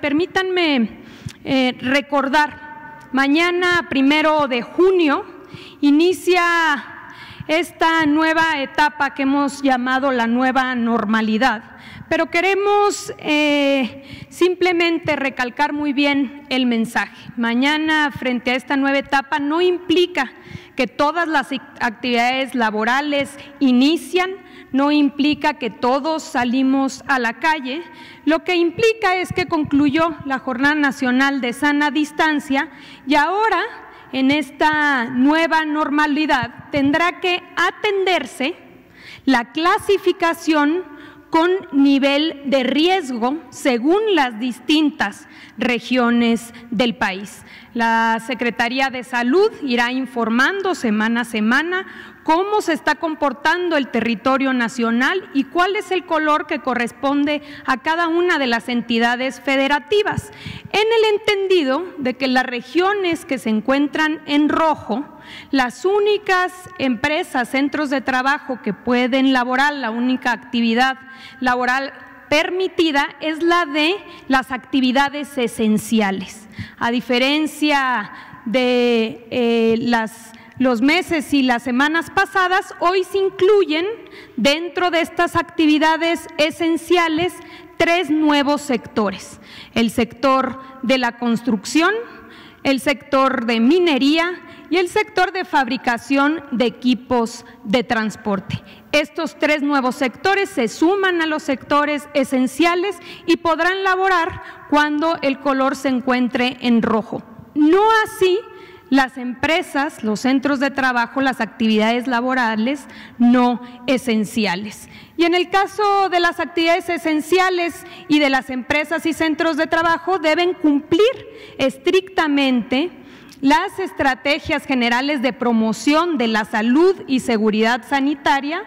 Permítanme recordar, mañana 1 de junio inicia esta nueva etapa que hemos llamado la nueva normalidad, pero queremos simplemente recalcar muy bien el mensaje. Mañana, frente a esta nueva etapa, no implica que todas las actividades laborales inician, no implica que todos salimos a la calle, lo que implica es que concluyó la Jornada Nacional de Sana Distancia y ahora, en esta nueva normalidad, tendrá que atenderse la clasificación con nivel de riesgo según las distintas regiones del país. La Secretaría de Salud irá informando semana a semana cómo se está comportando el territorio nacional y cuál es el color que corresponde a cada una de las entidades federativas, en el entendido de que las regiones que se encuentran en rojo, las únicas empresas, centros de trabajo que pueden laborar, la única actividad laboral permitida es la de las actividades esenciales. A diferencia de los meses y las semanas pasadas, hoy se incluyen dentro de estas actividades esenciales 3 nuevos sectores: el sector de la construcción, el sector de minería y el sector de fabricación de equipos de transporte. Estos 3 nuevos sectores se suman a los sectores esenciales y podrán laborar cuando el color se encuentre en rojo. No así las empresas, los centros de trabajo, las actividades laborales no esenciales. Y en el caso de las actividades esenciales y de las empresas y centros de trabajo, deben cumplir estrictamente las estrategias generales de promoción de la salud y seguridad sanitaria,